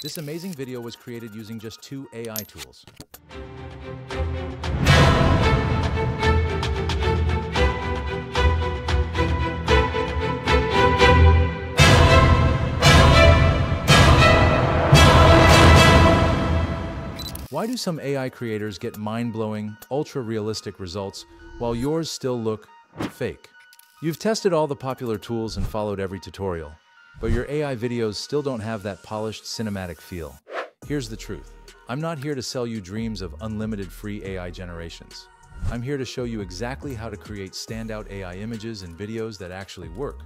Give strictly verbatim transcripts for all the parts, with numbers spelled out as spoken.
This amazing video was created using just two A I tools. Why do some A I creators get mind-blowing, ultra-realistic results while yours still look fake? You've tested all the popular tools and followed every tutorial, but your A I videos still don't have that polished cinematic feel. Here's the truth. I'm not here to sell you dreams of unlimited free A I generations. I'm here to show you exactly how to create standout A I images and videos that actually work.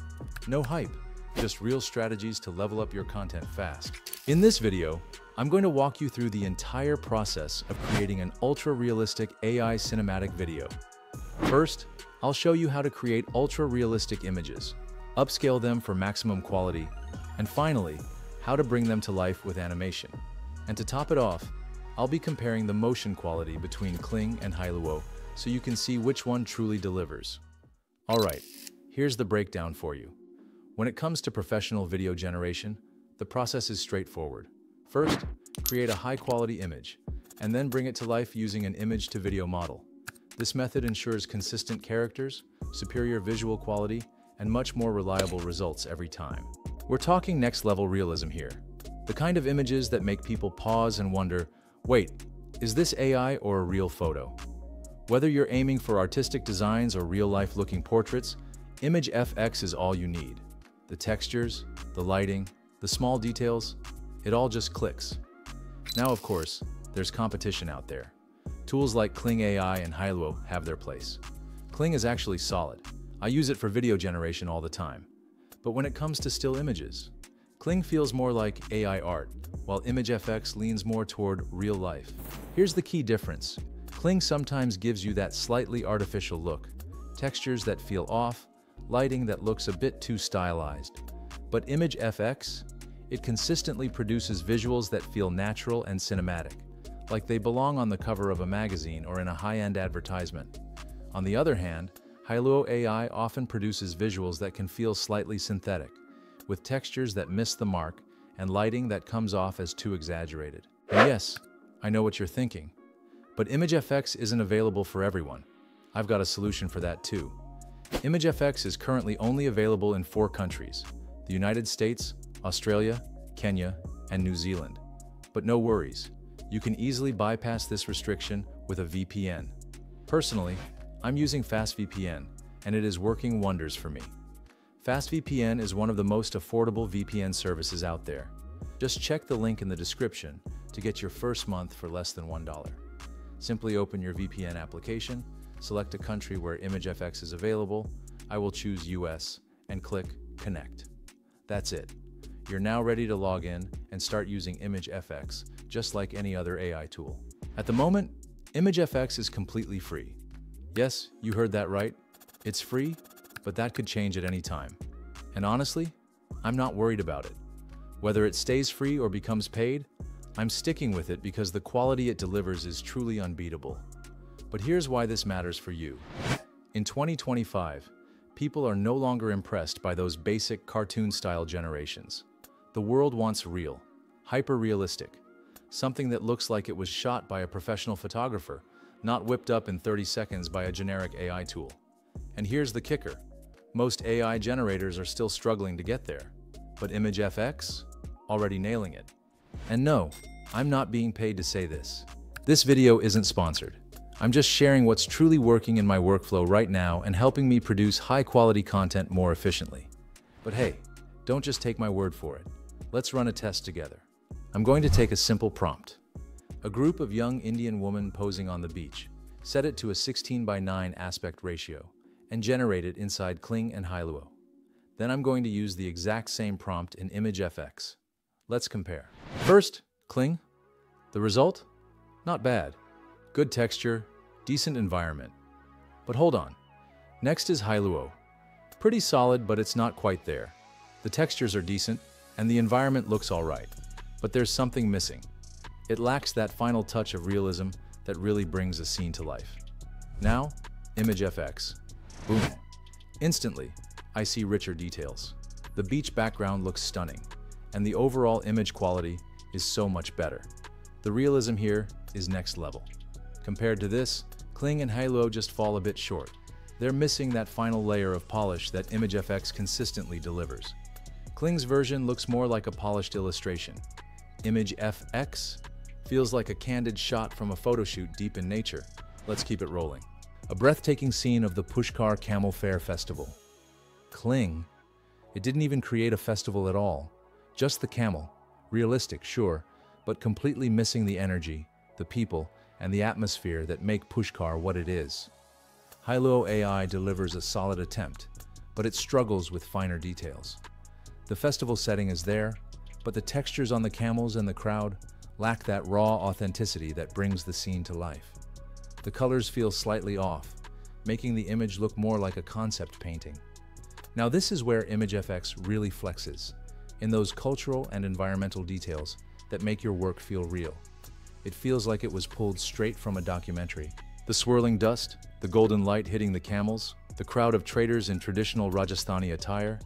No hype, just real strategies to level up your content fast. In this video, I'm going to walk you through the entire process of creating an ultra-realistic A I cinematic video. First, I'll show you how to create ultra-realistic images, upscale them for maximum quality, and finally, how to bring them to life with animation. And to top it off, I'll be comparing the motion quality between Kling and Hailuo so you can see which one truly delivers. Alright, here's the breakdown for you. When it comes to professional video generation, the process is straightforward. First, create a high-quality image, and then bring it to life using an image-to-video model. This method ensures consistent characters, superior visual quality, and much more reliable results every time. We're talking next-level realism here, the kind of images that make people pause and wonder, wait, is this A I or a real photo? Whether you're aiming for artistic designs or real-life-looking portraits, ImageFX is all you need. The textures, the lighting, the small details, it all just clicks. Now, of course, there's competition out there. Tools like Kling A I and Hailuo have their place. Kling is actually solid. I use it for video generation all the time. But when it comes to still images, Kling feels more like A I art, while ImageFX leans more toward real life. Here's the key difference. Kling sometimes gives you that slightly artificial look, textures that feel off, lighting that looks a bit too stylized. But ImageFX, it consistently produces visuals that feel natural and cinematic, like they belong on the cover of a magazine or in a high-end advertisement. On the other hand, Hailuo A I often produces visuals that can feel slightly synthetic, with textures that miss the mark and lighting that comes off as too exaggerated. And yes, I know what you're thinking, but ImageFX isn't available for everyone. I've got a solution for that too. ImageFX is currently only available in four countries: the United States, Australia, Kenya, and New Zealand. But no worries, you can easily bypass this restriction with a V P N. Personally, I'm using FastVPN, and it is working wonders for me. FastVPN is one of the most affordable V P N services out there. Just check the link in the description to get your first month for less than one dollar. Simply open your V P N application, select a country where ImageFX is available. I will choose U S, and click Connect. That's it. You're now ready to log in and start using ImageFX, just like any other A I tool. At the moment, ImageFX is completely free. Yes, you heard that right. It's free, but that could change at any time. And honestly, I'm not worried about it. Whether it stays free or becomes paid, I'm sticking with it because the quality it delivers is truly unbeatable. But here's why this matters for you. In twenty twenty-five, people are no longer impressed by those basic cartoon-style generations. The world wants real, hyper-realistic, something that looks like it was shot by a professional photographer, not whipped up in thirty seconds by a generic A I tool. And here's the kicker. Most A I generators are still struggling to get there, but ImageFX? Already nailing it. And no, I'm not being paid to say this. This video isn't sponsored. I'm just sharing what's truly working in my workflow right now and helping me produce high-quality content more efficiently. But hey, don't just take my word for it. Let's run a test together. I'm going to take a simple prompt. A group of young Indian women posing on the beach. Set it to a sixteen by nine aspect ratio and generate it inside Kling and Hailuo. Then I'm going to use the exact same prompt in ImageFX. Let's compare. First, Kling. The result? Not bad. Good texture, decent environment. But hold on. Next is Hailuo. Pretty solid, but it's not quite there. The textures are decent, and the environment looks all right. But there's something missing. It lacks that final touch of realism that really brings a scene to life. Now, ImageFX. Boom. Instantly, I see richer details. The beach background looks stunning, and the overall image quality is so much better. The realism here is next level. Compared to this, Kling and Hailuo just fall a bit short. They're missing that final layer of polish that ImageFX consistently delivers. Kling's version looks more like a polished illustration. ImageFX feels like a candid shot from a photoshoot deep in nature. Let's keep it rolling. A breathtaking scene of the Pushkar Camel Fair Festival. Kling, it didn't even create a festival at all. Just the camel. Realistic, sure, but completely missing the energy, the people, and the atmosphere that make Pushkar what it is. Hailuo A I delivers a solid attempt, but it struggles with finer details. The festival setting is there, but the textures on the camels and the crowd lack that raw authenticity that brings the scene to life. The colors feel slightly off, making the image look more like a concept painting. Now this is where ImageFX really flexes, in those cultural and environmental details that make your work feel real. It feels like it was pulled straight from a documentary. The swirling dust, the golden light hitting the camels, the crowd of traders in traditional Rajasthani attire,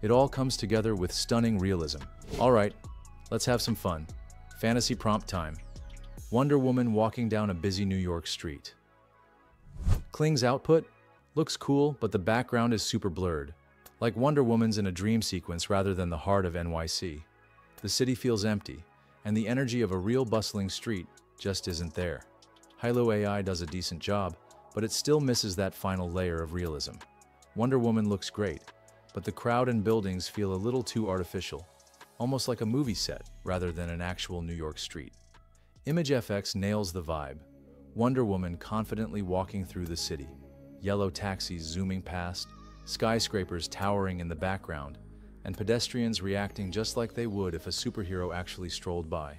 it all comes together with stunning realism. All right, let's have some fun. Fantasy prompt time. Wonder Woman walking down a busy New York street. Kling's output looks cool, but the background is super blurred, like Wonder Woman's in a dream sequence rather than the heart of N Y C. The city feels empty, and the energy of a real bustling street just isn't there. Hailuo A I does a decent job, but it still misses that final layer of realism. Wonder Woman looks great, but the crowd and buildings feel a little too artificial, almost like a movie set rather than an actual New York street. ImageFX nails the vibe. Wonder Woman confidently walking through the city, yellow taxis zooming past, skyscrapers towering in the background, and pedestrians reacting just like they would if a superhero actually strolled by.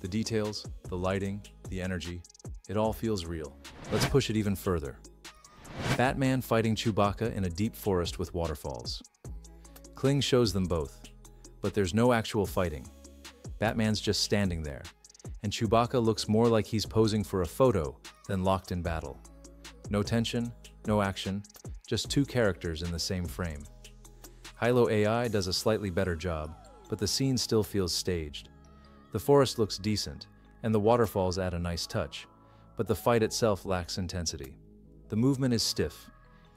The details, the lighting, the energy, it all feels real. Let's push it even further. Batman fighting Chewbacca in a deep forest with waterfalls. Kling shows them both, but there's no actual fighting. Batman's just standing there, and Chewbacca looks more like he's posing for a photo than locked in battle. No tension, no action, just two characters in the same frame. Hailuo A I does a slightly better job, but the scene still feels staged. The forest looks decent, and the waterfalls add a nice touch, but the fight itself lacks intensity. The movement is stiff,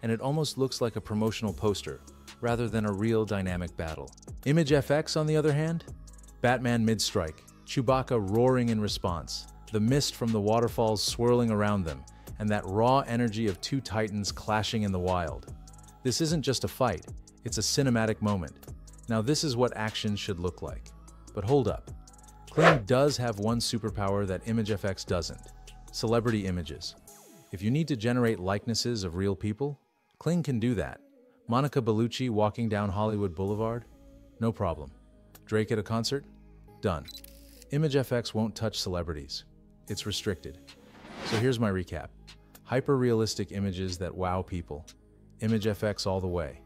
and it almost looks like a promotional poster, rather than a real dynamic battle. ImageFX, on the other hand? Batman mid-strike, Chewbacca roaring in response, the mist from the waterfalls swirling around them, and that raw energy of two titans clashing in the wild. This isn't just a fight, it's a cinematic moment. Now this is what action should look like. But hold up. Kling does have one superpower that ImageFX doesn't: celebrity images. If you need to generate likenesses of real people, Kling can do that. Monica Bellucci walking down Hollywood Boulevard? No problem. Drake at a concert? Done. ImageFX won't touch celebrities. It's restricted. So here's my recap. Hyper-realistic images that wow people. ImageFX all the way.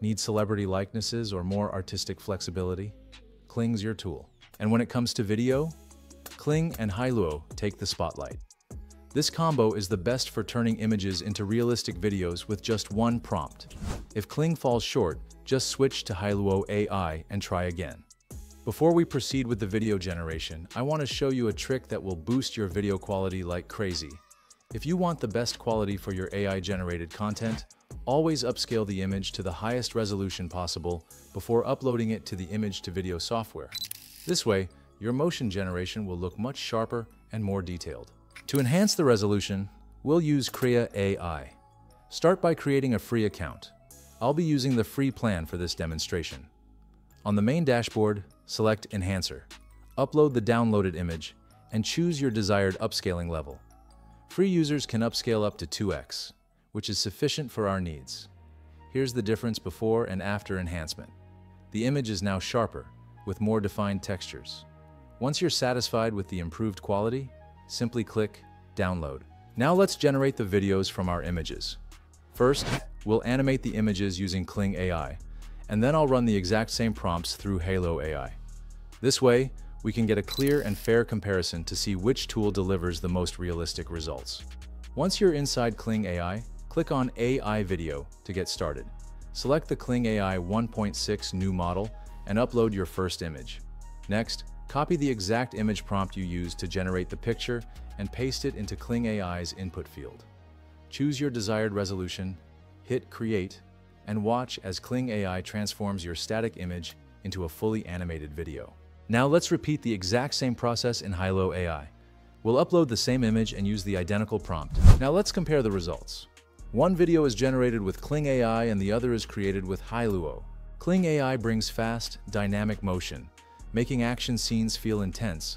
Need celebrity likenesses or more artistic flexibility? Kling's your tool. And when it comes to video, Kling and Hailuo take the spotlight. This combo is the best for turning images into realistic videos with just one prompt. If Kling falls short, just switch to Hailuo A I and try again. Before we proceed with the video generation, I want to show you a trick that will boost your video quality like crazy. If you want the best quality for your A I-generated content, always upscale the image to the highest resolution possible before uploading it to the image-to-video software. This way, your motion generation will look much sharper and more detailed. To enhance the resolution, we'll use Krea A I. Start by creating a free account. I'll be using the free plan for this demonstration. On the main dashboard, select Enhancer, upload the downloaded image, and choose your desired upscaling level. Free users can upscale up to two X. Which is sufficient for our needs. Here's the difference before and after enhancement. The image is now sharper, with more defined textures. Once you're satisfied with the improved quality, simply click Download. Now let's generate the videos from our images. First, we'll animate the images using Kling A I, and then I'll run the exact same prompts through Hailuo A I. This way, we can get a clear and fair comparison to see which tool delivers the most realistic results. Once you're inside Kling A I, click on A I Video to get started. Select the Kling A I one point six new model and upload your first image. Next, Copy the exact image prompt you used to generate the picture and paste it into Kling A I's input field. Choose your desired resolution, hit Create, and watch as Kling A I transforms your static image into a fully animated video. Now let's repeat the exact same process in Hailuo A I. We'll upload the same image and use the identical prompt. Now let's compare the results. One video is generated with Kling A I and the other is created with Hailuo. Kling A I brings fast, dynamic motion, making action scenes feel intense.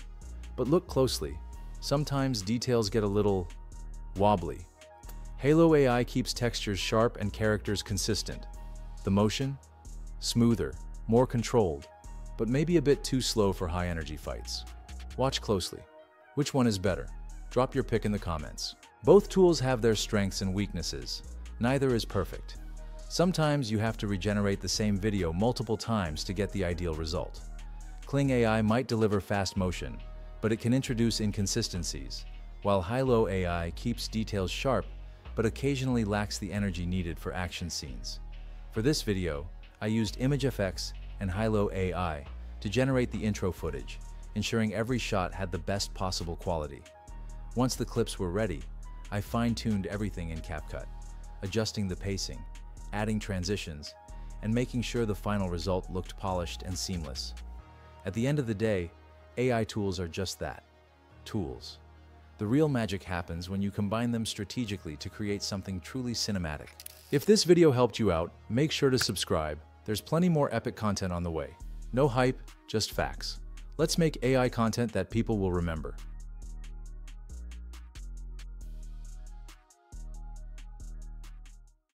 But look closely, sometimes details get a little wobbly. Hailuo A I keeps textures sharp and characters consistent. The motion? Smoother, more controlled, but maybe a bit too slow for high-energy fights. Watch closely. Which one is better? Drop your pick in the comments. Both tools have their strengths and weaknesses. Neither is perfect. Sometimes you have to regenerate the same video multiple times to get the ideal result. Kling A I might deliver fast motion, but it can introduce inconsistencies, while Hailuo A I keeps details sharp but occasionally lacks the energy needed for action scenes. For this video, I used ImageFX and Hailuo A I to generate the intro footage, ensuring every shot had the best possible quality. Once the clips were ready, I fine-tuned everything in CapCut, adjusting the pacing, adding transitions, and making sure the final result looked polished and seamless. At the end of the day, A I tools are just that, tools. The real magic happens when you combine them strategically to create something truly cinematic. If this video helped you out, make sure to subscribe. There's plenty more epic content on the way. No hype, just facts. Let's make A I content that people will remember.